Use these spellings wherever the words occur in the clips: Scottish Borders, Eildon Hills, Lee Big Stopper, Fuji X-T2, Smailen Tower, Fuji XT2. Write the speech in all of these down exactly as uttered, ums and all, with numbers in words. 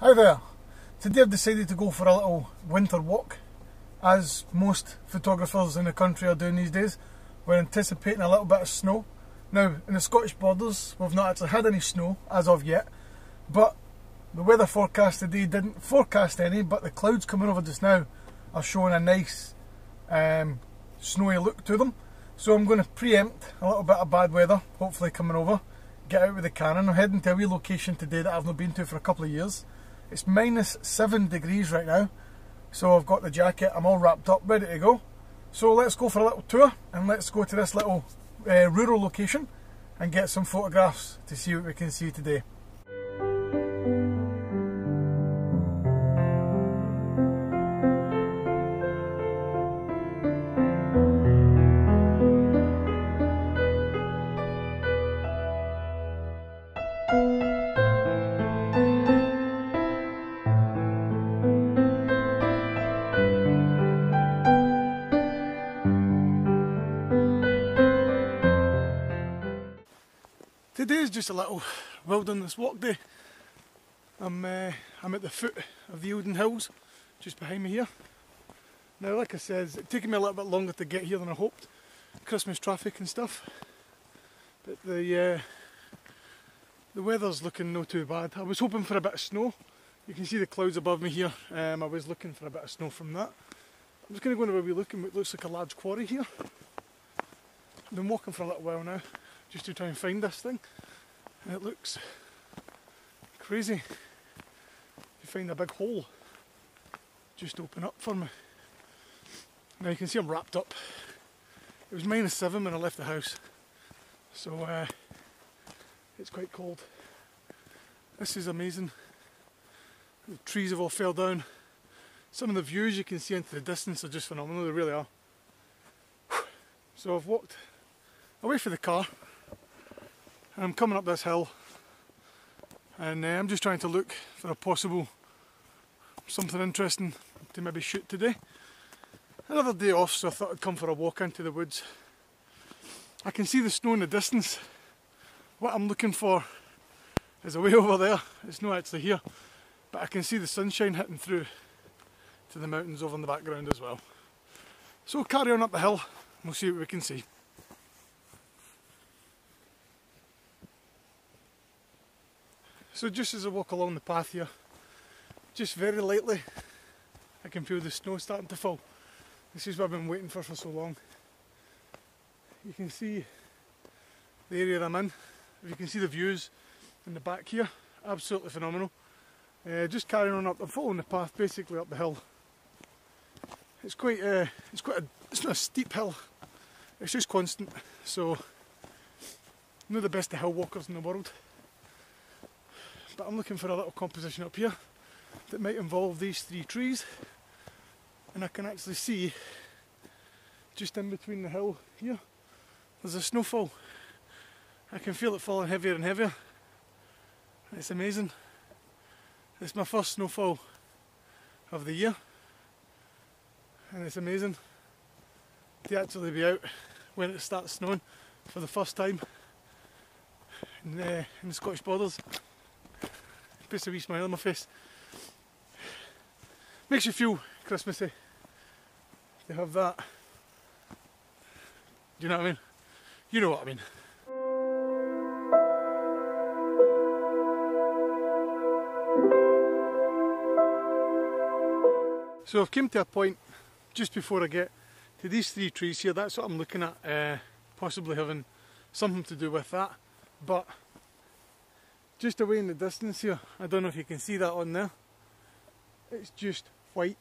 Hi there! Today I've decided to go for a little winter walk, as most photographers in the country are doing these days. We're anticipating a little bit of snow. Now, in the Scottish Borders we've not actually had any snow as of yet, but the weather forecast today didn't forecast any, but the clouds coming over just now are showing a nice um, snowy look to them. So I'm going to preempt a little bit of bad weather, hopefully coming over, get out with the Canon. I'm heading to a wee location today that I've not been to for a couple of years. It's minus seven degrees right now, so I've got the jacket, I'm all wrapped up, ready to go. So let's go for a little tour and let's go to this little uh, rural location and get some photographs to see what we can see today. Today is just a little wilderness walk day. I'm, uh, I'm at the foot of the Eildon Hills, just behind me here. Now, like I said, it's taken me a little bit longer to get here than I hoped. Christmas traffic and stuff. But the uh, the weather's looking no too bad. I was hoping for a bit of snow. You can see the clouds above me here. Um, I was looking for a bit of snow from that. I'm just going to go and have a wee look at what looks like a large quarry here. I've been walking for a little while now, just to try and find this thing. It looks crazy. You find a big hole, just open up for me. Now you can see I'm wrapped up. It was minus seven when I left the house, so uh, it's quite cold. This is amazing. The trees have all fell down. Some of the views you can see into the distance are just phenomenal, they really are. So I've walked away from the car, and I'm coming up this hill, and uh, I'm just trying to look for a possible something interesting to maybe shoot today. Another day off, so I thought I'd come for a walk into the woods. I can see the snow in the distance. What I'm looking for is away over there. It's not actually here, but I can see the sunshine hitting through to the mountains over in the background as well. So we'll carry on up the hill and we'll see what we can see. So just as I walk along the path here, just very lightly, I can feel the snow starting to fall. This is what I've been waiting for for so long. You can see the area I'm in. You can see the views in the back here, absolutely phenomenal. Uh, just carrying on up, I'm following the path basically up the hill. It's quite, uh, it's quite, a, it's not a steep hill. It's just constant. So, I'm not the best of hill walkers in the world, but I'm looking for a little composition up here that might involve these three trees, and I can actually see just in between the hill here there's a snowfall. I can feel it falling heavier and heavier. It's amazing. It's my first snowfall of the year, and it's amazing to actually be out when it starts snowing for the first time in the, in the Scottish Borders. Puts a wee smile on my face. Makes you feel Christmassy to have that. Do you know what I mean? You know what I mean. So I've come to a point just before I get to these three trees here. That's what I'm looking at, uh, possibly having something to do with that, but just away in the distance here, I don't know if you can see that on there, it's just white.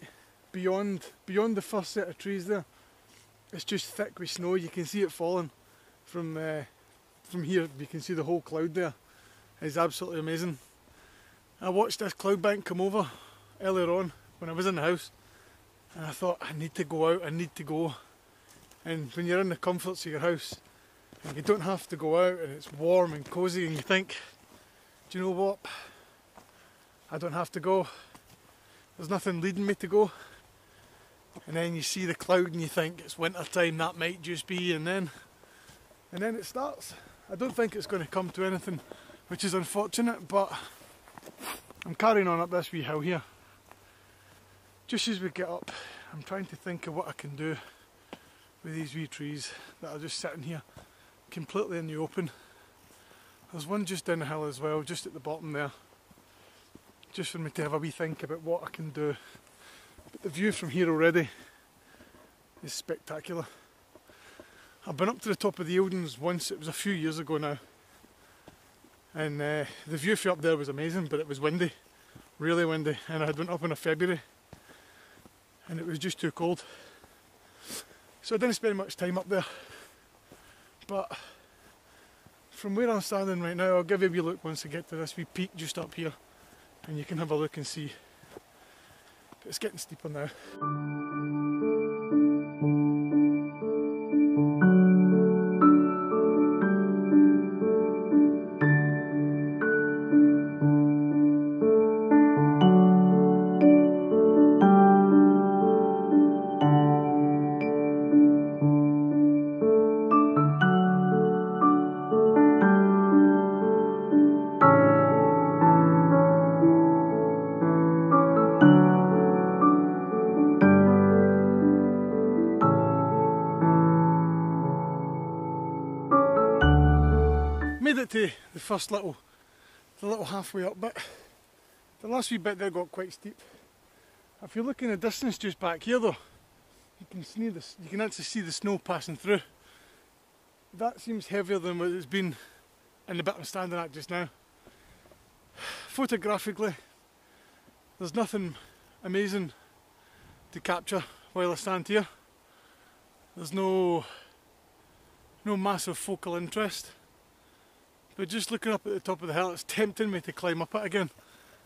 Beyond beyond the first set of trees there, it's just thick with snow. You can see it falling from uh, from here. You can see the whole cloud there. It's absolutely amazing. I watched this cloud bank come over earlier on when I was in the house, and I thought, I need to go out, I need to go. And when you're in the comforts of your house, and you don't have to go out, and it's warm and cosy, and you think, do you know what, I don't have to go, there's nothing leading me to go. And then you see the cloud and you think it's winter time, that might just be, and then and then it starts. I don't think it's going to come to anything, which is unfortunate, but I'm carrying on up this wee hill here. Just as we get up, I'm trying to think of what I can do with these wee trees that are just sitting here completely in the open. There's one just down the hill as well, just at the bottom there, just for me to have a wee think about what I can do. But the view from here already is spectacular. I've been up to the top of the Eildons once, it was a few years ago now, and uh, the view from up there was amazing, but it was windy, really windy, and I had went up in a February and it was just too cold, so I didn't spend much time up there. But from where I'm standing right now, I'll give you a wee look once I get to this wee peak just up here, and you can have a look and see. But it's getting steeper now. To the first little, the little halfway up bit. The last wee bit there got quite steep. If you look in the distance just back here though, you can see this, you can actually see the snow passing through. That seems heavier than what it's been in the bit I'm standing at just now. Photographically, there's nothing amazing to capture while I stand here. There's no, no massive focal interest. But just looking up at the top of the hill, it's tempting me to climb up it again.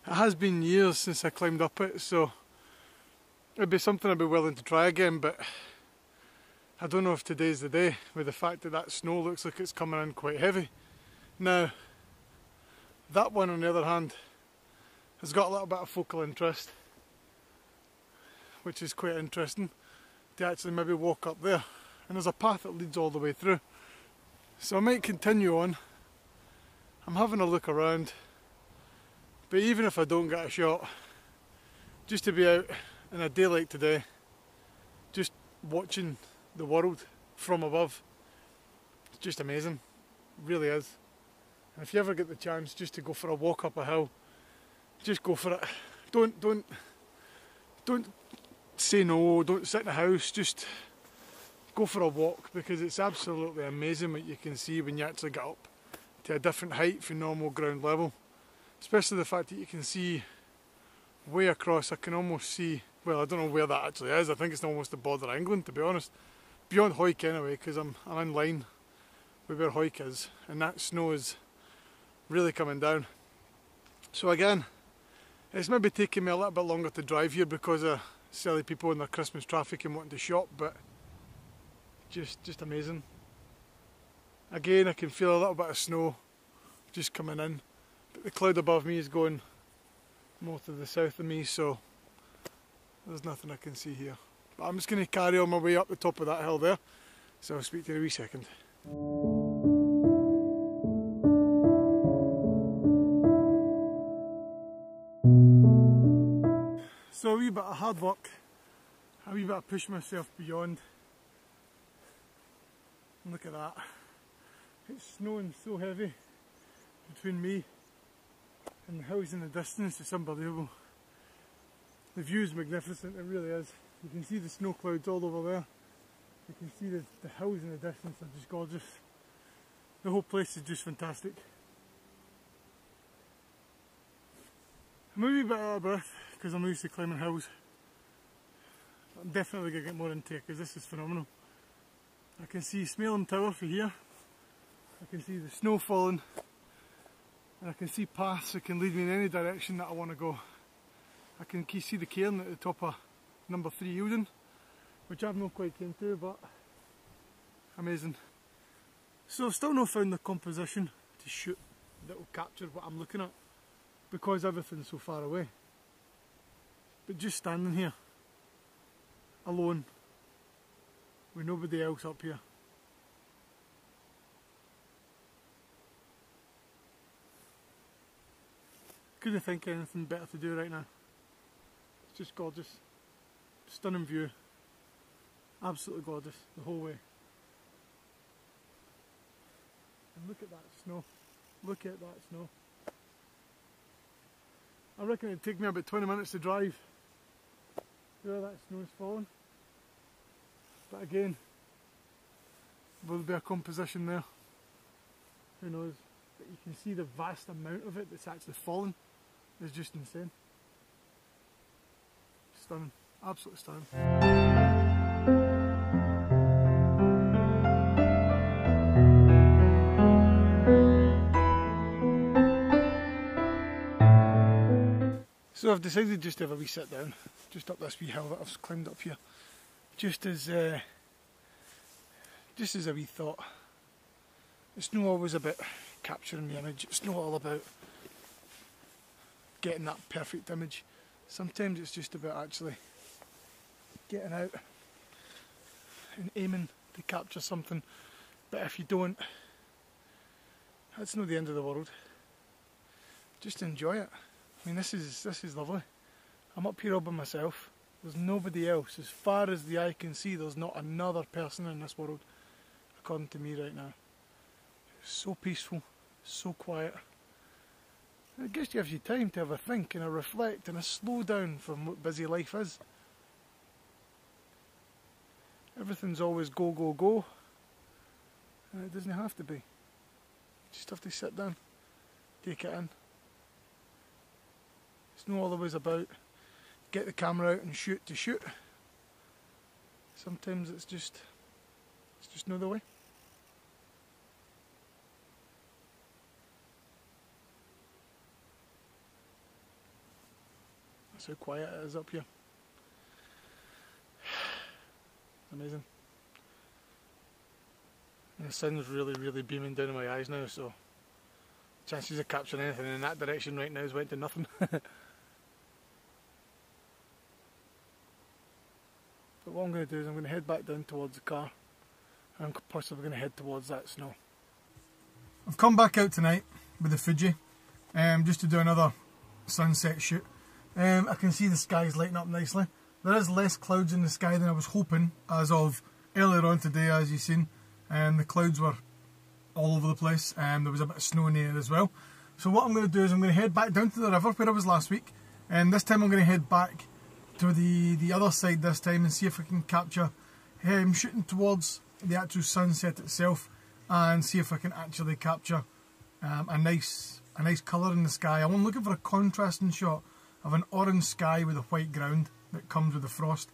It has been years since I climbed up it, so it'd be something I'd be willing to try again, but I don't know if today's the day, with the fact that that snow looks like it's coming in quite heavy. Now, that one on the other hand has got a little bit of focal interest, which is quite interesting, to actually maybe walk up there. And there's a path that leads all the way through. So I might continue on. I'm having a look around, but even if I don't get a shot, just to be out in a day like today, just watching the world from above, it's just amazing, it really is. And if you ever get the chance just to go for a walk up a hill, just go for it. Don't, don't, don't say no, don't sit in the house, just go for a walk, because it's absolutely amazing what you can see when you actually get up to a different height from normal ground level, especially the fact that you can see way across. I can almost see, well, I don't know where that actually is, I think it's almost the border of England, to be honest, beyond Hoyk anyway, because I'm, I'm in line with where Hoyk is, and that snow is really coming down. So again, it's maybe taking me a little bit longer to drive here because of silly people in their Christmas traffic and wanting to shop, but just, just amazing. Again, I can feel a little bit of snow just coming in, but the cloud above me is going more to the south of me, so there's nothing I can see here. But I'm just going to carry on my way up the top of that hill there, so I'll speak to you in a wee second. So a wee bit of hard work, a wee bit of pushing myself beyond, and look at that. It's snowing so heavy between me and the hills in the distance, it's unbelievable. The view is magnificent, it really is. You can see the snow clouds all over there. You can see the, the hills in the distance are just gorgeous. The whole place is just fantastic. I'm a wee bit out of breath because I'm used to climbing hills. I'm definitely going to get more into it because this is phenomenal. I can see Smailen Tower from here. I can see the snow falling, and I can see paths that can lead me in any direction that I want to go. I can see the cairn at the top of number three Eildon, which I've not quite came to, but amazing. So I've still not found the composition to shoot that will capture what I'm looking at, because everything's so far away. But just standing here, alone, with nobody else up here, Couldn't think of anything better to do right now. It's just gorgeous. Stunning view. Absolutely gorgeous the whole way. And look at that snow. Look at that snow. I reckon it'd take me about twenty minutes to drive where that snow's fallen. But again, will there be a composition there? Who knows? But you can see the vast amount of it that's actually fallen. It's just insane. Stunning. Absolutely stunning. So I've decided just to have a wee sit down, just up this wee hill that I've climbed up here, just as uh, just as a wee thought. It's not always about capturing the image, it's not all about getting that perfect image. Sometimes it's just about actually getting out and aiming to capture something, but if you don't, that's not the end of the world. Just enjoy it. I mean, this is this is lovely. I'm up here all by myself. There's nobody else. As far as the eye can see, there's not another person in this world, according to me right now. It's so peaceful, so quiet. And it just gives you time to have a think and a reflect and a slow down from what busy life is. Everything's always go, go, go. And it doesn't have to be. You just have to sit down, take it in. It's not always about get the camera out and shoot to shoot. Sometimes it's just it's just not the way. That's how quiet it is up here. Amazing. And the sun's really, really beaming down in my eyes now, so chances of capturing anything in that direction right now is went to nothing. But what I'm going to do is I'm going to head back down towards the car, and I'm possibly going to head towards that snow. I've come back out tonight with the Fuji, um, just to do another sunset shoot. Um, I can see the sky's lighting up nicely. There is less clouds in the sky than I was hoping as of earlier on today, as you've seen, and the clouds were all over the place, and um, there was a bit of snow in the air as well. So what I'm going to do is I'm going to head back down to the river where I was last week, and this time I'm going to head back to the, the other side this time and see if we can capture him um, shooting towards the actual sunset itself, and see if I can actually capture um, a nice a nice colour in the sky. I'm looking for a contrasting shot of an orange sky with a white ground that comes with the frost.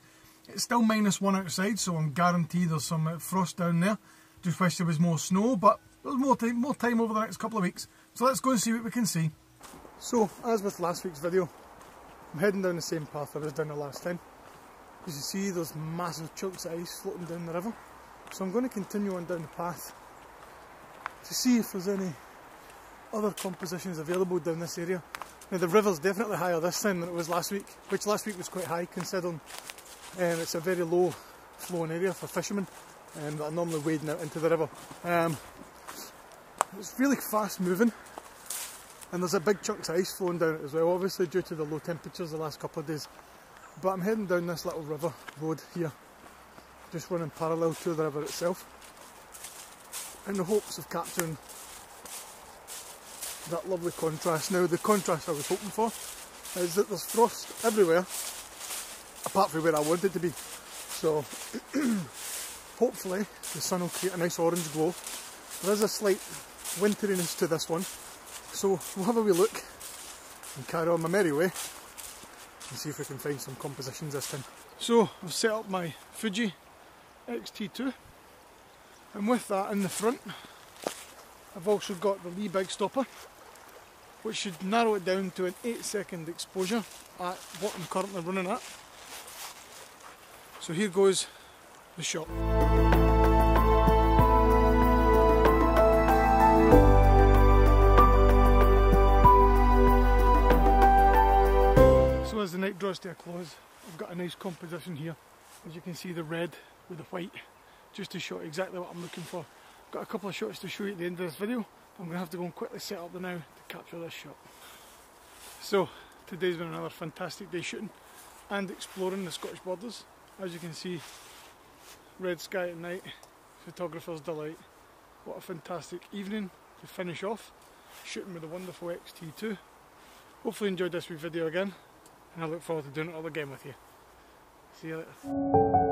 It's still minus one outside, so I'm guaranteed there's some frost down there. Just wish there was more snow, but there's more time, more time over the next couple of weeks. So let's go and see what we can see. So, as with last week's video, I'm heading down the same path I was down the last time. As you see, there's massive chunks of ice floating down the river. So I'm going to continue on down the path to see if there's any other compositions available down this area. Now, the river's definitely higher this time than it was last week, which last week was quite high, considering um, it's a very low flowing area for fishermen um, that are normally wading out into the river. Um, It's really fast moving, and there's a big chunk of ice flowing down it as well, obviously due to the low temperatures the last couple of days. But I'm heading down this little river road here, just running parallel to the river itself, in the hopes of capturing that lovely contrast. Now, the contrast I was hoping for is that there's frost everywhere, apart from where I wanted it to be. So hopefully the sun will create a nice orange glow. There is a slight winteriness to this one, so we'll have a wee look and carry on my merry way and see if we can find some compositions this time. So I've set up my Fuji X T two, and with that in the front I've also got the Lee Big Stopper, which should narrow it down to an eight second exposure at what I'm currently running at. So here goes the shot. As the night draws to a close, I've got a nice composition here. As you can see, the red with the white, just to show exactly what I'm looking for. I've got a couple of shots to show you at the end of this video. I'm going to have to go and quickly set up the now to capture this shot. So today's been another fantastic day shooting and exploring the Scottish Borders. As you can see, red sky at night, photographer's delight. What a fantastic evening to finish off shooting with the wonderful X T two. Hopefully you enjoyed this wee video again, and I look forward to doing it all again with you. See you later.